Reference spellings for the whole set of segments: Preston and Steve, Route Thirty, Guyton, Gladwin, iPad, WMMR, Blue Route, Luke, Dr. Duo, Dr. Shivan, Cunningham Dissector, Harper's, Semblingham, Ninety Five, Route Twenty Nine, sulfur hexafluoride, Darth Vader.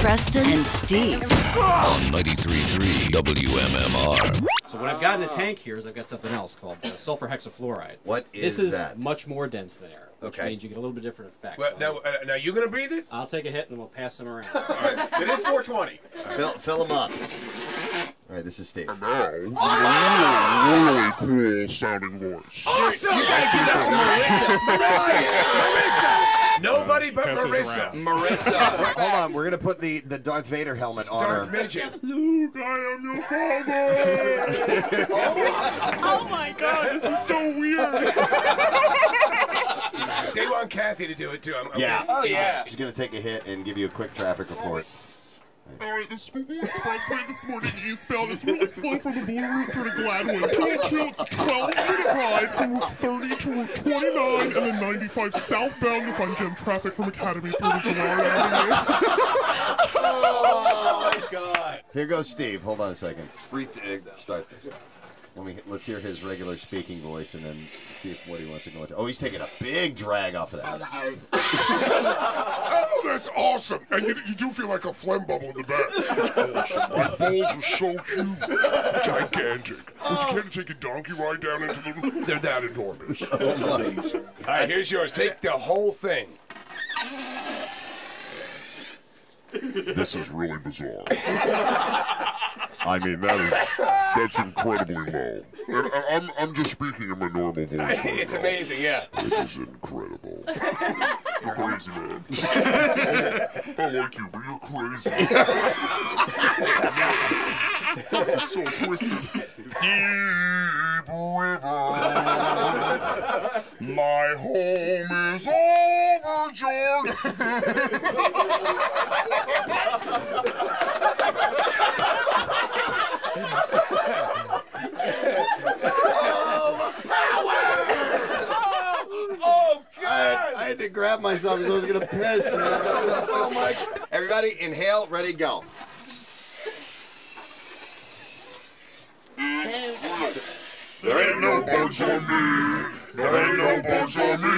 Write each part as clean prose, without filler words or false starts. Preston and Steve on 93.3 WMMR. So what I've got in the tank here is I've got something else called sulfur hexafluoride. What is that? This is much more dense than air, which means you get a little bit different effect. Well, now you gonna breathe it? I'll take a hit and we'll pass them around. All right. It is 420. Right. Fill them up. All right, this is Steve. Really cool sounding voice. Awesome! Yeah. That's Marissa. Nobody but Marissa. Hold on, we're gonna put the Darth Vader helmet on her. Darth Midget. Luke, I am your father. Oh my God, this is so weird. They want Kathy to do it too. Yeah. Oh yeah. She's gonna take a hit and give you a quick traffic report. Alright, the expressway this morning eastbound is really slow from the Blue Route through to Gladwin. Total it's a 12-minute ride from Route 30 to Route 29 and then 95 southbound if I jam traffic from Academy through to Gennaro Avenue. Oh my God. Here goes Steve. Hold on a second. Start this. Let's hear his regular speaking voice and then see if what he wants to go into. Oh, he's taking a big drag off of that. Oh, that's awesome. And you do feel like a phlegm bubble in the back. My balls are so huge. Gigantic. Would you care to take a donkey ride down into the... They're that enormous. All right, here's yours. Take the whole thing. This is really bizarre. I mean, that's incredibly low. And I'm just speaking in my normal voice. It's right amazing, now. Yeah. This is incredible. You're crazy, man. I like you, but you're crazy. This is so twisted. Deep river, my home is over, George. I had to grab myself because I was going to piss. Oh my God. Everybody, inhale, ready, go. There ain't no bugs on me. There ain't no bugs on me.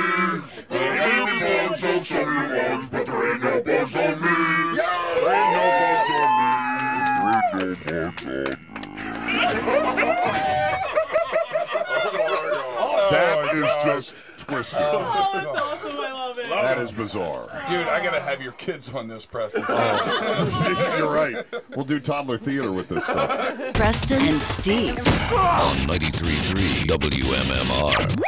There ain't no bugs on some of you ones, but there ain't no bugs on me. There ain't no bugs on me. There ain't no bugs on me. That is just twisted. Oh, that's awesome. I love it. That is bizarre. Dude, I got to have your kids on this, Preston. You're right. We'll do toddler theater with this stuff. Preston and Steve on 93.3 WMMR.